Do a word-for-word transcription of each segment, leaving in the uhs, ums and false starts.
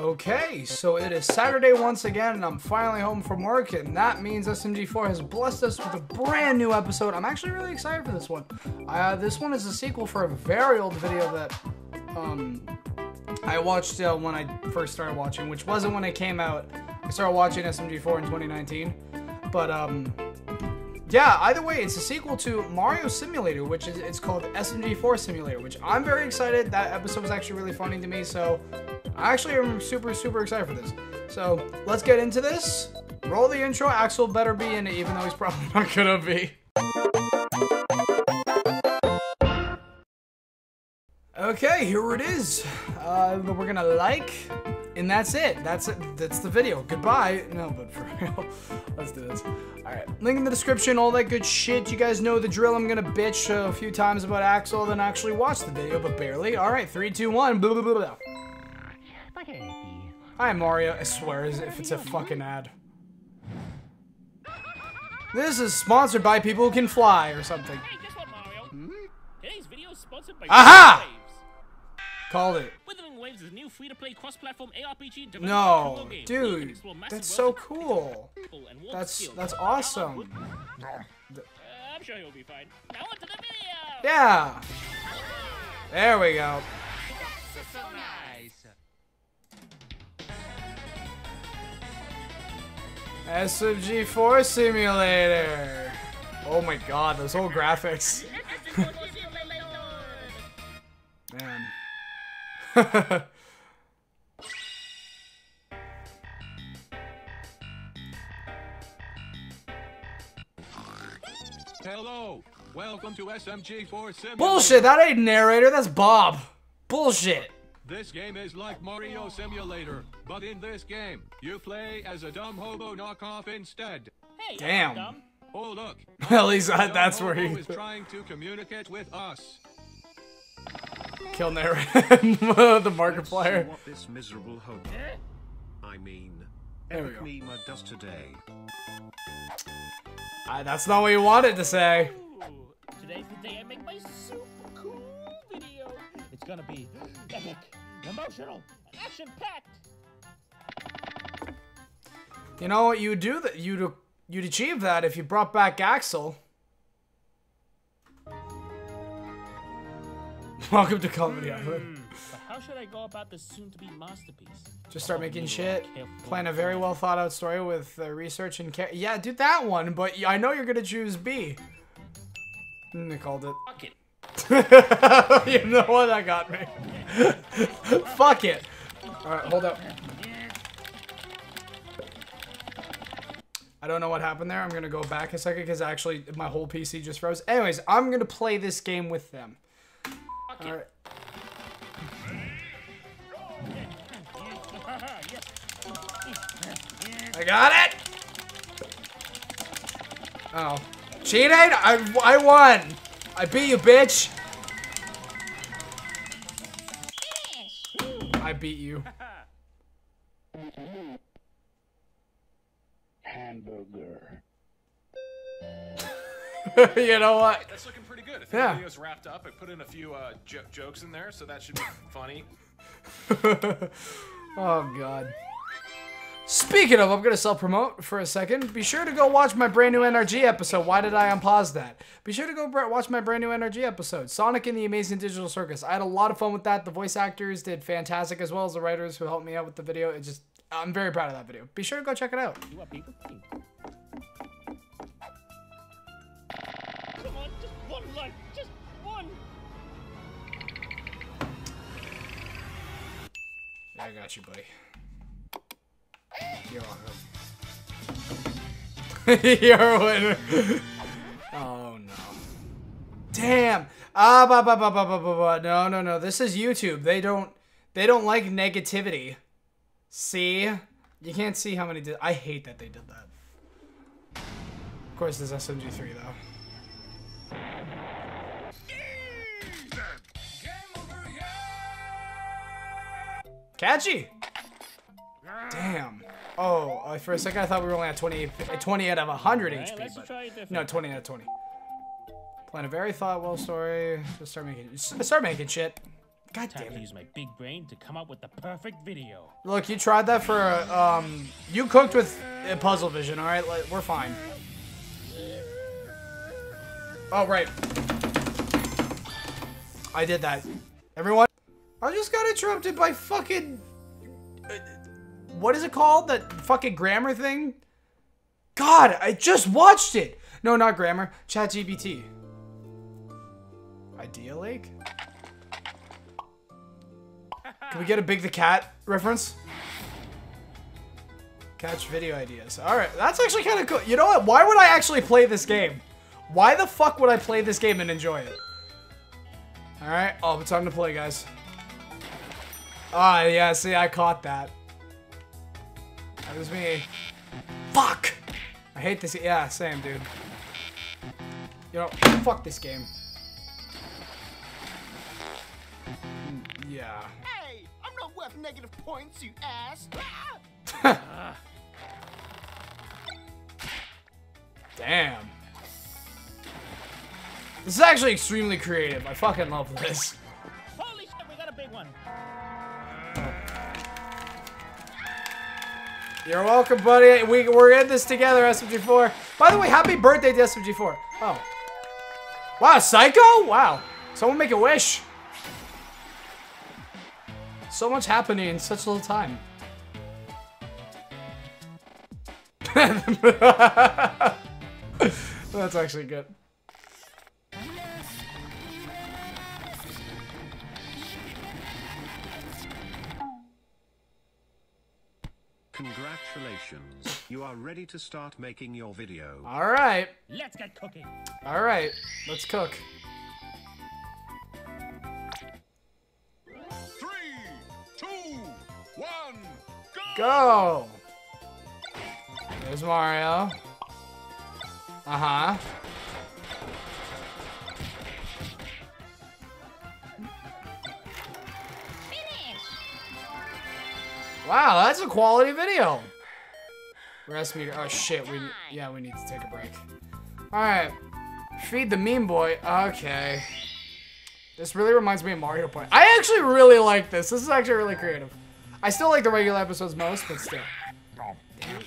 Okay, so it is Saturday once again, and I'm finally home from work, and that means S M G four has blessed us with a brand new episode. I'm actually really excited for this one. Uh, this one is a sequel for a very old video that um, I watched uh, when I first started watching, which wasn't when it came out. I started watching S M G four in twenty nineteen, but um, yeah, either way, it's a sequel to Mario Simulator, which is it's called S M G four Simulator, which I'm very excited. That episode was actually really funny to me, so I actually am super, super excited for this. So let's get into this. Roll the intro. Axel better be in it, even though he's probably not gonna be. Okay, here it is. Uh, we're gonna like, and that's it. That's it. That's the video. Goodbye. No, but for real, let's do this. All right, link in the description, all that good shit. You guys know the drill. I'm gonna bitch a few times about Axel, then actually watch the video, but barely. All right, three, two, one. Blah, blah, blah, blah. Hi, Mario. I swear, if it's a fucking ad. This is sponsored by people who can fly or something. Hey, guess what, Mario? Hmm? Today's video is sponsored by. Aha! Called it. Withering Waves is a new free-to-play cross-platform A R P G. No, dude, that's so cool. That's that's awesome. Uh, I'm sure he'll be fine. Now on to the video. Yeah. There we go. That's so nice. S M G four Simulator. Oh my God, those whole graphics. Man. Hello, welcome to S M G four Simulator. Bullshit, that ain't narrator, that's Bob. Bullshit. This game is like Mario Simulator, but in this game, you play as a dumb hobo knockoff instead. Hey, damn. Dumb. Oh look. At least I, that's where he is trying to communicate with us. Kill narrator. The Markiplier. What this miserable hope. I mean, there we go. Meme does today. I, that's not what you wanted to say. Ooh, today's the day I make my super cool video. It's gonna be epic, emotional, action-packed. You know what you do that you'd you'd achieve that if you brought back Axel. Welcome to Comedy Island. But how should I go about this soon-to-be masterpiece? Just start making shit. Plan a very well-thought-out story with uh, research and care. Yeah, do that one, but I know you're gonna choose B. And they called it. Fuck it. You know what? That got me. Fuck it. Alright, hold up. I don't know what happened there. I'm gonna go back a second because actually my whole P C just froze. Anyways, I'm gonna play this game with them. All right. I got it! Oh. Cheated? I, I won! I beat you, bitch! I beat you. Hamburger. You know what? That's looking pretty good. I think yeah. The video's wrapped up. I put in a few uh, jo jokes in there, so that should be funny. Oh, God. Speaking of, I'm going to self-promote for a second. Be sure to go watch my brand new N R G episode. Why did I unpause that? Be sure to go watch my brand new N R G episode, Sonic and the Amazing Digital Circus. I had a lot of fun with that. The voice actors did fantastic, as well as the writers who helped me out with the video. It just, I'm very proud of that video. Be sure to go check it out. You want people? I got you, buddy. You're welcome. You're a winner. Oh, no. Damn. Ah, ba, ba, ba, ba, ba, ba, ba. No, no, no. This is YouTube. They don't, they don't like negativity. See? You can't see how many did. I hate that they did that. Of course, there's S M G three, though. Catchy! Damn. Oh, uh, for a second I thought we were only at twenty, twenty out of one hundred right, H P, but no, twenty out of twenty. Plan a very thought well story. Just start making, just start making shit. God damn it. Time to use my big brain to come up with the perfect video. Look, you tried that for, uh, um, you cooked with uh, Puzzle Vision, all right? Like, we're fine. Oh, right. I did that. Everyone? I just got interrupted by fucking... Uh, what is it called? That fucking grammar thing? God, I just watched it! No, not grammar. ChatGPT. Idea Lake? Can we get a Big the Cat reference? Catch video ideas. Alright, that's actually kind of cool. You know what? Why would I actually play this game? Why the fuck would I play this game and enjoy it? Alright. Oh, it's time to play, guys. Ah, yeah. See, I caught that. That was me. Fuck! I hate this. Yeah, same, dude. You know, fuck this game. Yeah. Worth negative points, you ass. Ah! Damn. This is actually extremely creative. I fucking love this. Holy shit, we got a big one. You're welcome, buddy. We, we're in this together, S M G four. By the way, happy birthday to S M G four. Oh. Wow, Saiko? Wow. Someone make a wish. So much happening in such little time. That's actually good. Congratulations. You are ready to start making your video. All right. Let's get cooking. All right. Let's cook. Go! There's Mario. Uh-huh. Wow, that's a quality video. Rest me. Oh shit, we yeah, we need to take a break. Alright. Feed the meme boy. Okay. This really reminds me of Mario Party. I actually really like this. This is actually really creative. I still like the regular episodes most, but still. Damn.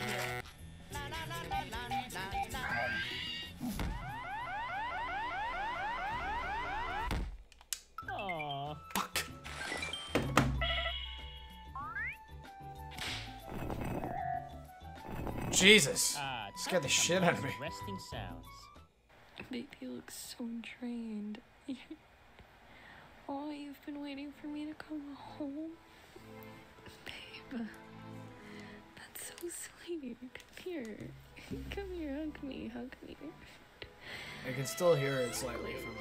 Aww. Fuck. Jesus. Uh, scared the shit out of me. Resting sounds. Baby looks so drained. Oh, you've been waiting for me to come home. That's so sweet. Come here. Come here, hug me, hug me. I can still hear it slightly from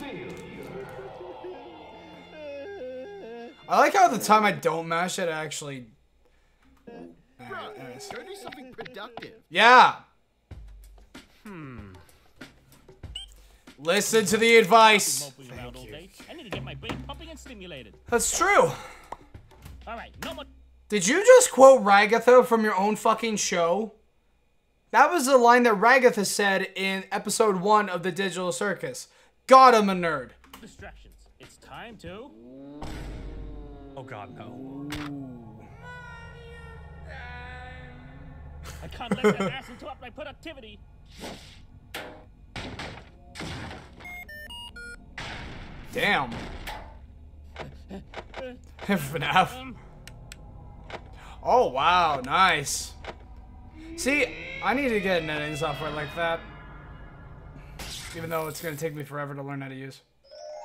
my headphones. I like how the time I don't mash it, I actually... Bro, go do something productive. Yeah! Hmm. Listen to the advice. Thank you. I need to get my brain pumping and stimulated. That's true. All right, no more. Did you just quote Ragatha from your own fucking show? That was the line that Ragatha said in episode one of the Digital Circus. God, I'm a nerd. Distractions. It's time to. Oh God, no. I can't let that ass interrupt my productivity. Damn. F NAF. Oh wow, nice. See, I need to get an editing software like that. Even though it's gonna take me forever to learn how to use.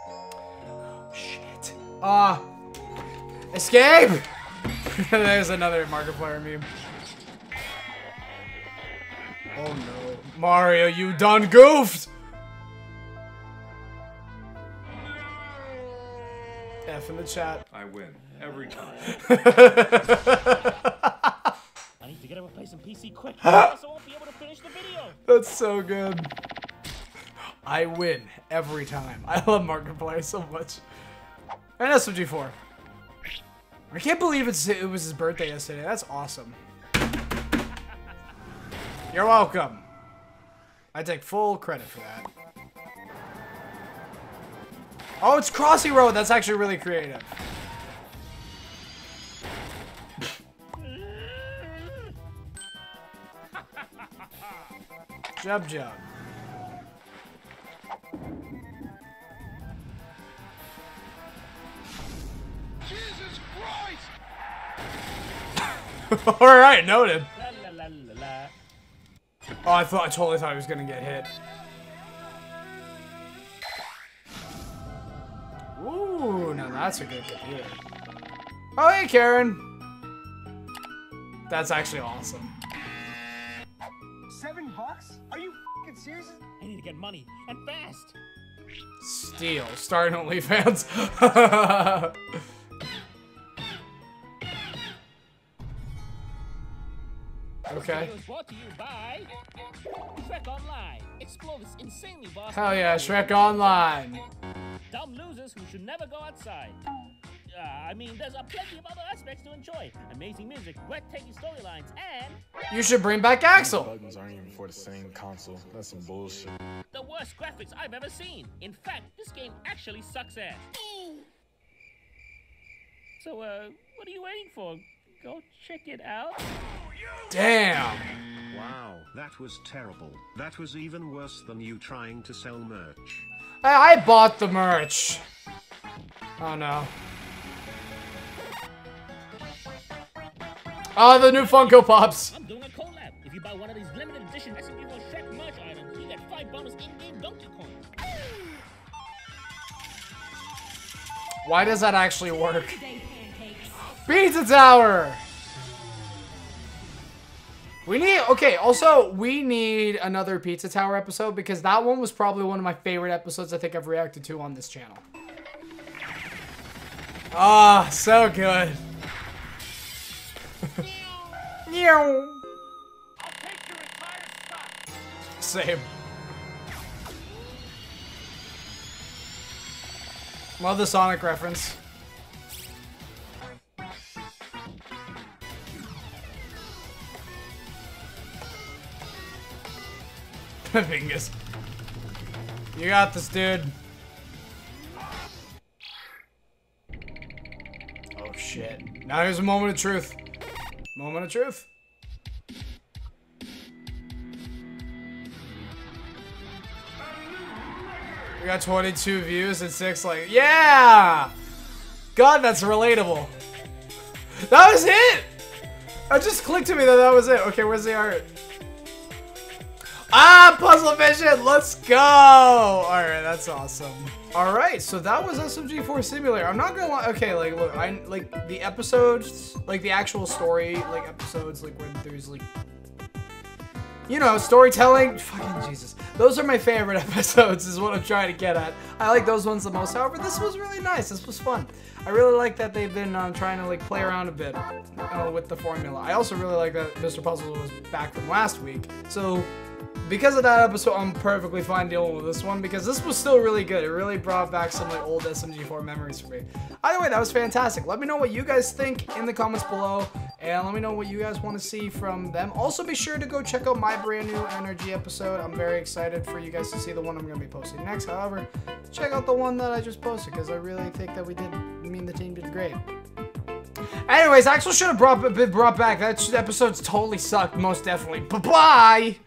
Oh shit. Ah, uh, escape! There's another Markiplier meme. Oh no, Mario, you done goofed! F in the chat. I win every time. I need to get over and play some P C quick. I won't be able to finish the video. That's so good. I win every time. I love Markiplier so much. And S M G four. I can't believe it's, it was his birthday yesterday. That's awesome. You're welcome. I take full credit for that. Oh, it's Crossy Road. That's actually really creative. Jub Jub. Jesus Christ! All right, noted. La, la, la, la, la. Oh, I thought I totally thought he was gonna get hit. Ooh, now that's a good computer. Oh, hey, Karin. That's actually awesome. Seven bucks? Are you f***ing serious? I need to get money, and fast! Steal. Starting OnlyFans. Okay. Hell yeah, Shrek Online! Dumb losers who should never go outside. Uh, I mean, there's a plenty of other aspects to enjoy. Amazing music, breathtaking storylines, and... You should bring back Axel! The buttons aren't even for the same console. That's some bullshit. The worst graphics I've ever seen. In fact, this game actually sucks ass. So, uh, what are you waiting for? Go check it out. Damn! Wow, that was terrible. That was even worse than you trying to sell merch. I, I bought the merch. Oh, no. Oh, the new Funko Pops. I'm doing a collab. If you buy one of these limited edition S M G four Shrek merch items, you get five bonus in-game donkey coins. Why does that actually work? Pizza Tower. We need, okay, also, we need another Pizza Tower episode because that one was probably one of my favorite episodes I think I've reacted to on this channel. Ah, oh, so good. I'll take your entire stock. Same. Love the Sonic reference. Bingus. You got this, dude. Oh shit. Now here's a moment of truth. Moment of truth. We got twenty-two views and six likes. Yeah! God, that's relatable. That was it! That just clicked to me that that was it. Okay, where's the art? Ah, Puzzle Vision! Let's go! Alright, that's awesome. Alright, so that was S M G four Simulator. I'm not gonna lie. Okay, like, look, I, like, the episodes, like, the actual story, like, episodes, like, where there's, like, you know, storytelling. Fucking Jesus. Those are my favorite episodes, is what I'm trying to get at. I like those ones the most. However, this was really nice. This was fun. I really like that they've been um, trying to, like, play around a bit uh, with the formula. I also really like that Mister Puzzles was back from last week. So... because of that episode, I'm perfectly fine dealing with this one because this was still really good. It really brought back some of my old S M G four memories for me. Either way, that was fantastic. Let me know what you guys think in the comments below, and let me know what you guys want to see from them. Also, be sure to go check out my brand new N R G episode. I'm very excited for you guys to see the one I'm going to be posting next. However, check out the one that I just posted because I really think that we did, me and the team did great. Anyways, Axel should have brought, been brought back. That episode's totally sucked, most definitely. Bye-bye!